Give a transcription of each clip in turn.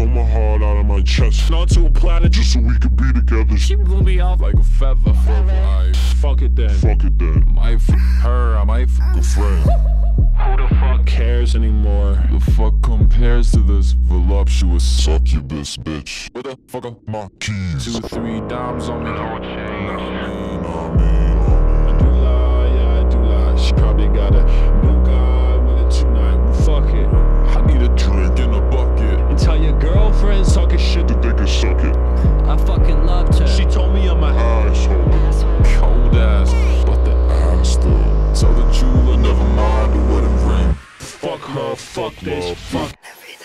pull my heart out of my chest. Not to a planet just so we could be together. She blew me off like a feather. Fuck it then. Fuck it then. I might fuck her, I might fuck a friend. Who the fuck cares anymore? The fuck compares to this voluptuous succubus bitch? Where the fuck are my keys? 2 3 dimes on me. No change. I do lie, yeah, I do lie. She probably got a new guy with a tonight. Fuck it. I need a drink in a bucket. And tell your girlfriends talking shit that they can suck it. I fucking loved her. She told me I'm a asshole. Cold ass, but the I'm still. Tell the jeweler, never mind the wedding ring. Fuck her, fuck this, fuck everything.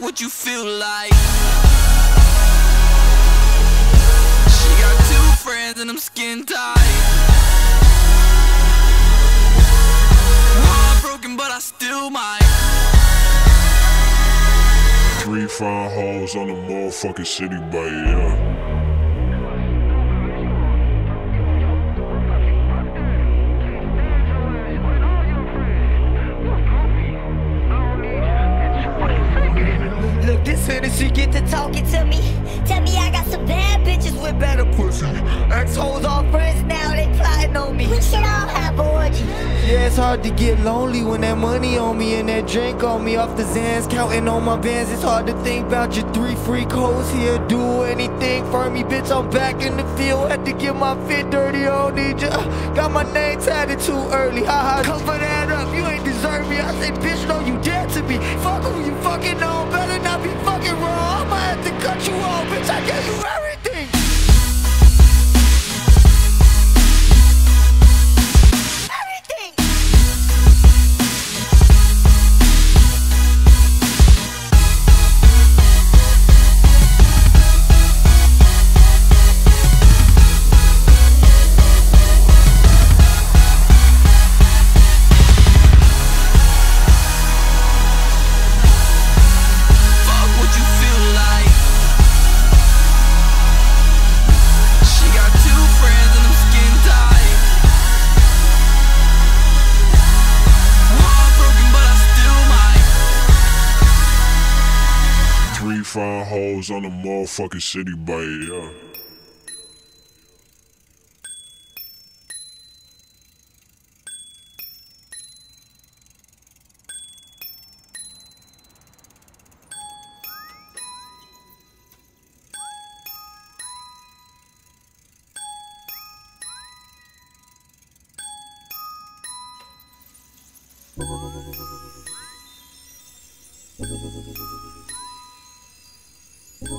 What you feel like? She got 2 friends and I'm skin tight. I'm broken but I still might. 3 fine hoes on the motherfucking Citi Bike, yeah. This here, she get to talking to me. Tell me I got some bad bitches with better pussy. Ex-hoes all friends now, they plotting on me. We should all have orgies. Yeah, it's hard to get lonely when that money on me and that drink on me. Off the Zans, counting on my bands. It's hard to think about your 3 freak hoes here. Do anything for me, bitch, I'm back in the field. Had to get my fit dirty, I don't need ya. Got my name tatted too early, haha. Cover that up, you ain't deserve me. I said, bitch, no, you dead to me. Fuck who you fucking on, better not be fucking wrong. I'ma have to cut you off, bitch, I gave you everything. Find hoes on the motherfucking Citi Bike, yeah.